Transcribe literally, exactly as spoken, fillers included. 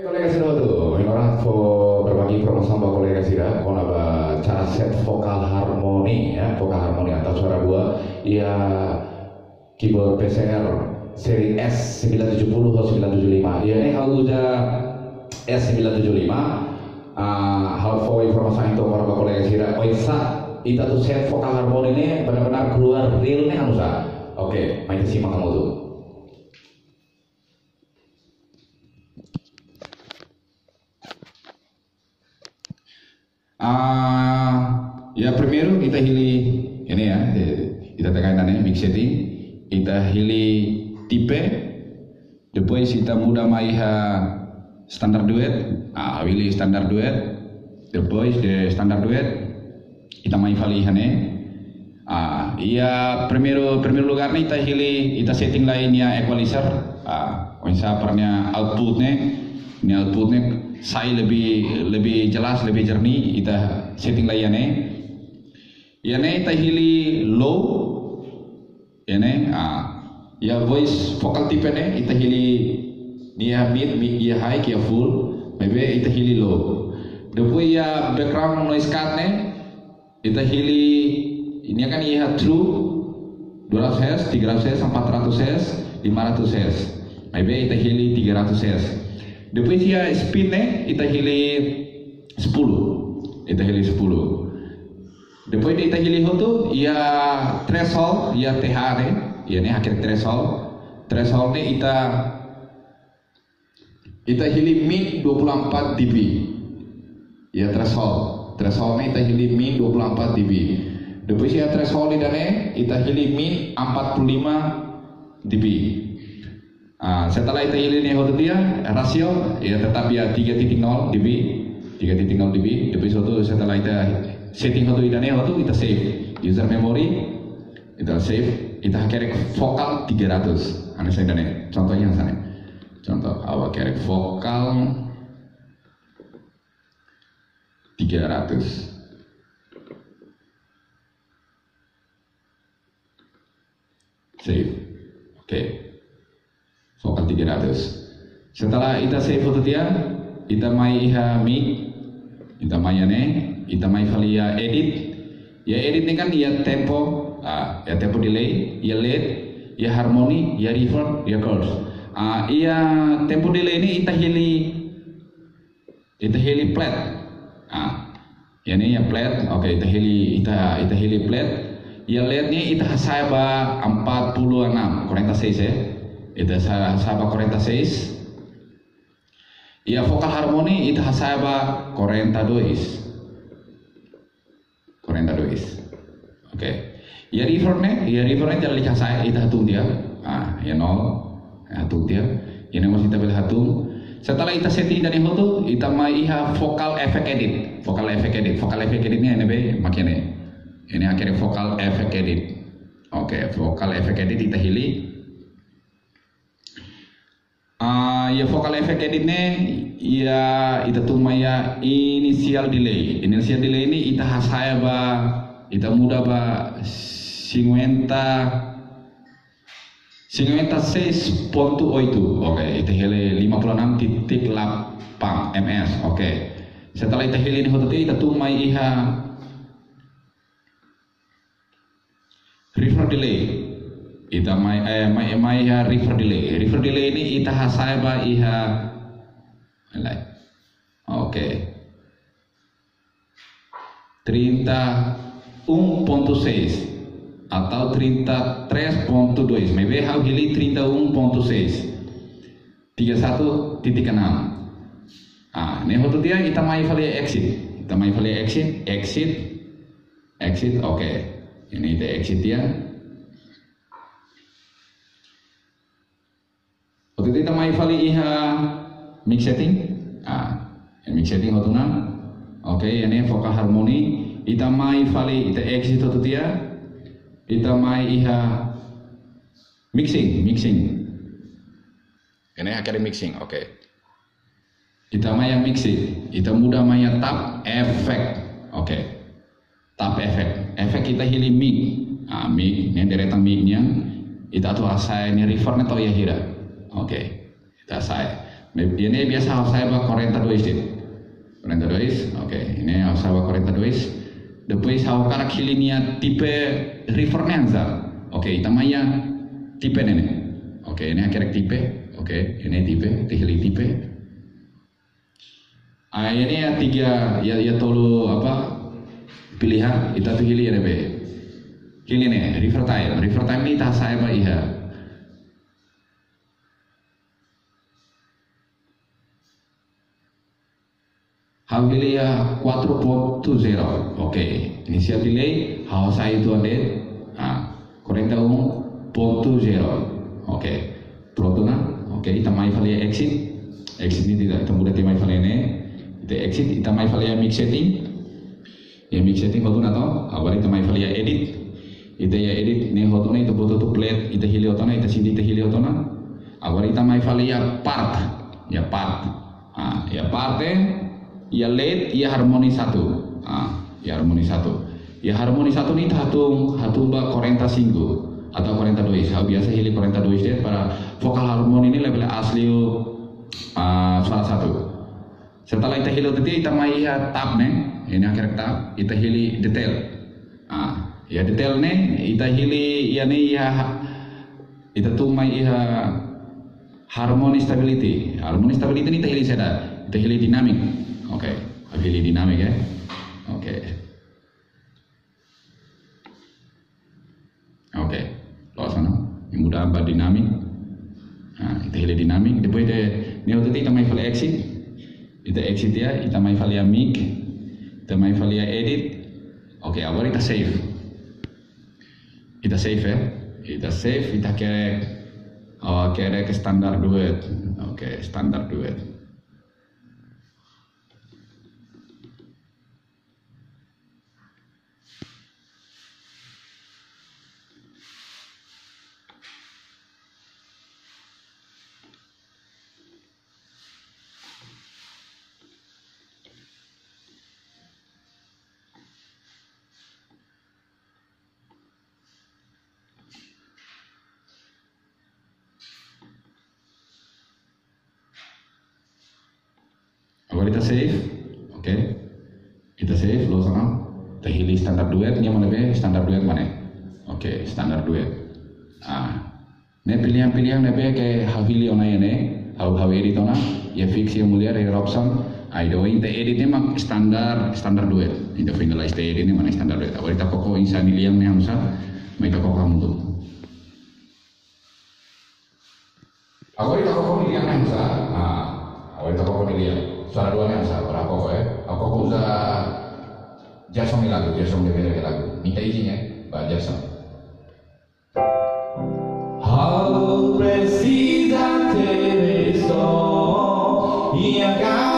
Kollegasira do, inoratfo berbagi promosi sama kollegasira, kalau naba cara set vokal harmoni ya, vokal harmoni atau suara dua, ya keyboard P S R seri S sembilan tujuh nol atau sembilan tujuh lima. Ya ini kalau udah S sembilan tujuh lima, halfway promosi itu para kollegasira, oisa itu tuh set vokal harmoni ini benar-benar keluar realnya kan usah. Oke, main simak kamu tuh. Uh, ya primero kita hili ini ya kita tekainannya mix setting kita hili tipe depois kita muda maiha standar duet ah hili standar duet depois de standar duet kita mai valihane ah iya primero primero lugar nih kita hili kita setting lainnya equalizer ah onsa pernya outputnya ini outputnya saya lebih lebih jelas, lebih jernih. Kita setting layannya, ya nih kita hili low, ya nih ah, ya voice vokal tipe nih kita hili dia mid, mid dia high, dia full, maybe kita hili low. Depois ya background noise cut nih kita hili ini kan ya true dua ratus hertz, tiga ratus hertz, empat ratus hertz, lima ratus hertz, maybe kita hili tiga ratus hertz. Depois ya spinnya kita hili sepuluh, kita hili sepuluh. Depois kita hili itu ya threshold, ya T H nih, ya nih akhir threshold. Thresholdnya kita kita hili min dua puluh empat dB, ya threshold. Thresholdnya kita hili min dua puluh empat dB. Depois ya threshold nih, kita hili min empat puluh lima dB. Ah, setelah itu ini hot dia rasio ya tetap ya tiga titik nol dB, tiga titik nol dB. Depois itu setelah itu setting hot idane hot kita save user memory, kita save, kita kerek vokal tiga ratus. Ane saya idane contohnya sana. Contoh awak kerek vokal tiga ratus. Save. Oke. Okay. Vokal tiga ratus. Setelah kita save foto dia, kita mai iha mic, kita mai ane, kita mai valia edit. Ya edit ini kan ya tempo, ah, ya tempo delay, ya lead, ya harmoni, ya reverb, ya chords. Ah, ya tempo delay ini kita hili, kita hili flat. Ah, ya ini ya flat. Oke, okay, kita hili, kita kita hili flat. Ya leadnya kita saya ba empat puluh enam, kurang tasis ya. Itu sahabat korenta seis ya vokal harmoni itu sahabat korenta dois korenta dois oke okay. Ya reverbnya ya reverbnya jadi saya itu hatung dia ah ya nol hatung dia ini masih kita pilih hatung setelah kita setting dari itu kita mai iha vokal efek edit vokal efek edit vokal efek editnya ini be makanya ini akhirnya vokal efek edit oke okay. Vokal efek edit kita hili Uh, ya vokal efek editnya ya itu cuma ya initial delay initial delay ini kita saya ba kita muda ba singwenta singwenta seis pontu oitu oke okay. Itu heli lima puluh enam titik delapan ms oke okay. Setelah itu heli ini hototi itu cuma iha reverb delay ita mai eh mai mai ya reverb delay reverb delay ini ita hasai ba iha oke okay. tiga puluh satu titik enam atau tiga puluh tiga titik dua maybe how hili tiga puluh satu titik enam ah ini waktu dia ita mai value exit ita mai value exit exit exit oke okay. Ini ita exit ya waktu itu kita mai vali iha mix setting, ah, mix setting waktu nang, oke, okay, ini vokal harmoni, kita mai vali, kita exit waktu dia, kita mai iha mixing, mixing, ini akhirnya mixing, oke, okay. Kita mai yang mixing, kita mudah mai yang tap efek, oke, okay. Tap efek, efek kita hili mic, ah mic, ini deretan micnya, kita tuh asal ini reverb atau ya hira. Oke, okay. Kita saya Ini biasa halsaeba korrentadweiss dit. Korrentadweiss, oke. Okay. Ini halsaeba korrentadweiss. Depois haukara kilinia tipe rifornenza. Oke, okay. Itamaya tipe nene. Oke, okay. Ini akhirnya tipe. Oke, okay. Ini tipe, tihili tipe. Ah, ini ya tiga, ya ya tolu apa pilihan kita tihili ya deh. Ini nih, river time. River time ini tak saya pak Iha. Hawili ya quattro pop to zero. Oke, ini siap pilih. How saya itu ada. Ah, korenta umum pop to zero. Oke, protona. Oke, kita main valia exit. Exit ini tidak kita mudah kita main valia ini. Kita exit, kita main valia mix setting. Ya mix setting betul atau? Awal kita main valia edit. Ita ya edit ne hotona ita boto to plate ita hili hotona ita sindi ita hili hotona awar ita mai fale ya part ya part ah ya parte ya lead ya harmoni satu ah ya harmoni satu ya harmoni satu nih hatung hatumba korenta singgu atau korenta dois ah biasa hili korenta dois dia para vokal harmoni ini level asli uh, suara satu setelah ita hili hotona ita mai ya tab neng ini akhir tab ita hili detail ah ya detail nih, kita hili ya nih ya kita tumai ya harmoni stability, harmoni stability nih kita hili seda, kita hili dinamik, oke, okay. Hili dinamik ya, oke, okay. Oke, okay. Lo sana, yang mudah apa dinamik, nah, kita hili dinamik, depois deh, nih waktu itu kita main valia exit, kita exit ya, kita main valia mic, kita main valia edit, oke, okay, awal kita save. Ita save ya, ita save, ita kerek, oh, kerek ke standar duet, oke okay, standar duet. Kita save, oke, okay. Kita save, lo sama, kita hili standar duet, ini mana be, standar duet mana, oke, okay, standar duet, ah, ini pilihan-pilihan nabe kayak hawili onaya nih, haw haw edit ona, ya fix yang mulia dari Robson, ayo ini editnya mak standar standar duet, itu finalize edit ini mana standar duet, awalita koko insani liang nih hamsa, mereka koko kamu tuh, awalita koko liang hamsa, ah, awalita koko liang. Suara dua yang sabar apa kok ya? Apa kok udah jasong ini lagu, jasong ini beda lagu. Minta izin ya, Pak Jasong. How precisa te beso, ia